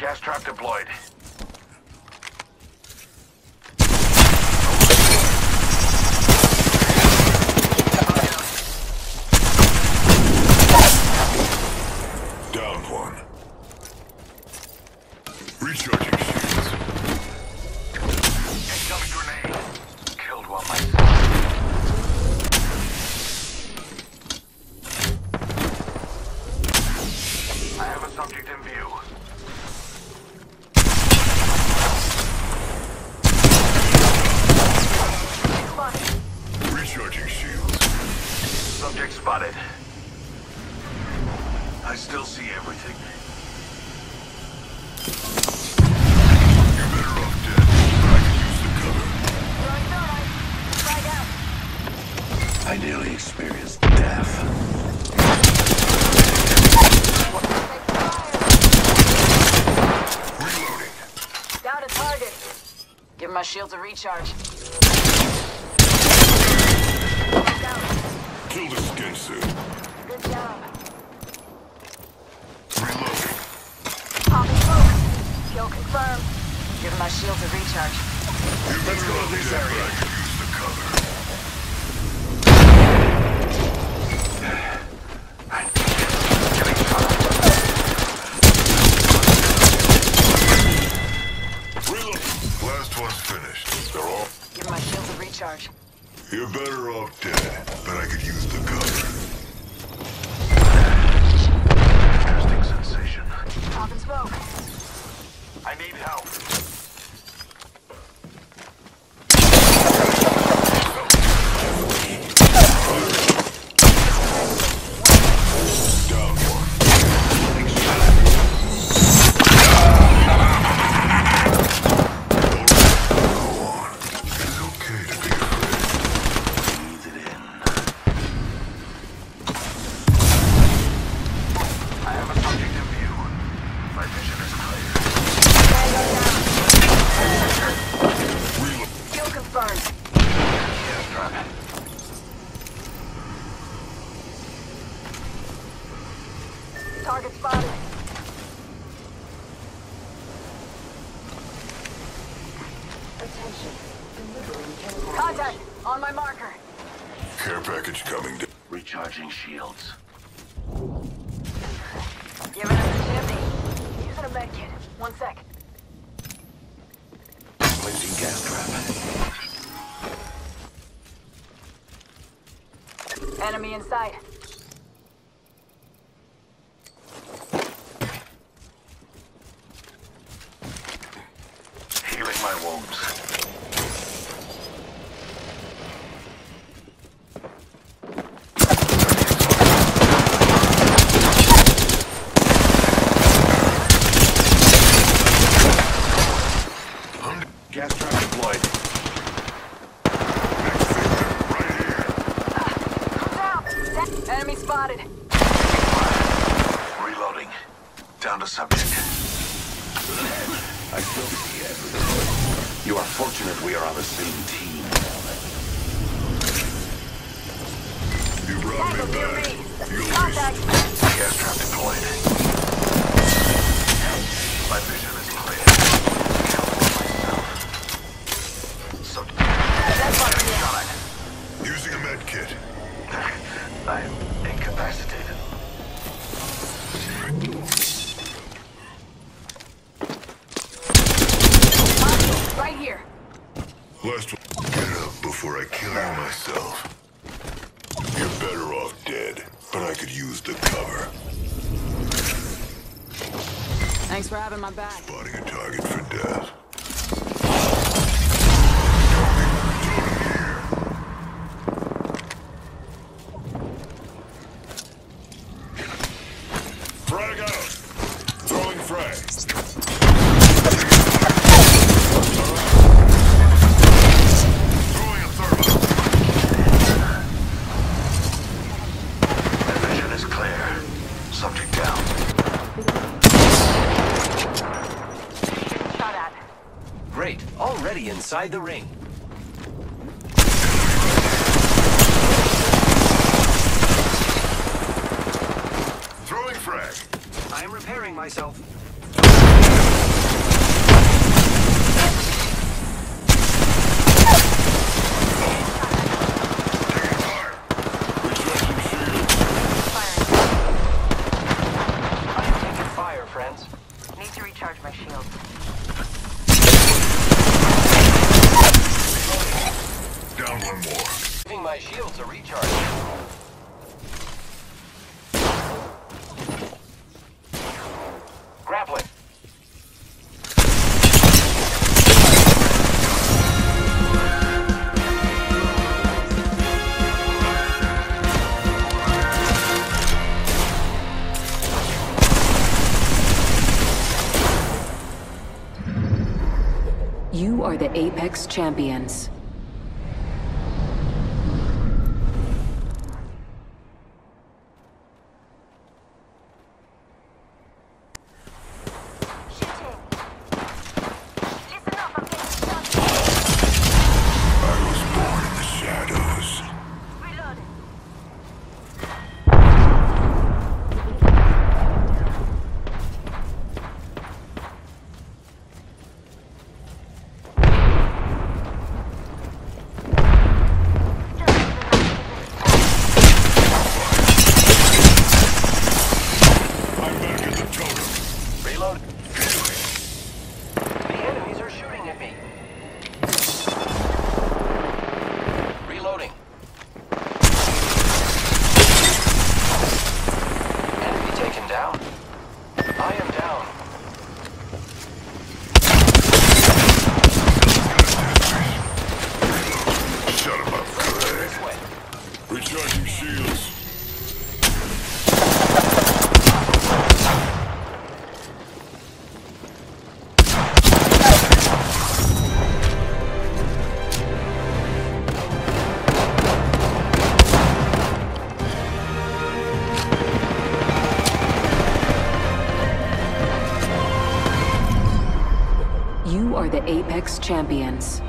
Gas trap deployed. Down one. Recharging shields. Picked up grenade. Killed one myself. I have a subject in view. Recharging shields. Subject spotted. I still see everything. You're better off dead, but I can use the cover. Right on. Right out. I nearly experienced death. Give my shields a recharge. Kill the skin suit. Good job. Reloading. Popping smoke. Kill confirmed. Give my shields a recharge. Let's go to this area. Use the cover. I Charge. You're better off dead, but I could use the cover. Casting sensation. Pop and smoke. I need help. Target spotted. Attention. Delivering contact on my marker. Care package coming down. Recharging shields. Giving us a jimmy. Using a med kit. 1 sec. Placing gas trap. Enemy inside. My wounds. Gas trap deployed. Right here. I'm down. Enemy spotted. Reloading. Down to subject. I still see everything. You are fortunate we are on the same team. You brought me back. You'll be safe. Gas trap deployed. My vision is clear. Count on myself. So, that's using a med kit. I am incapacitated. Last one. Get up before I kill you myself. You're better off dead, but I could use the cover. Thanks for having my back. Spotting a target for death. Frag out! Throwing frag. Great. Already inside the ring. Throwing frag. I am repairing myself. Need to recharge my shield. Down one more. Giving my shield to recharge. Grappling. You are the Apex champions. Apex champions.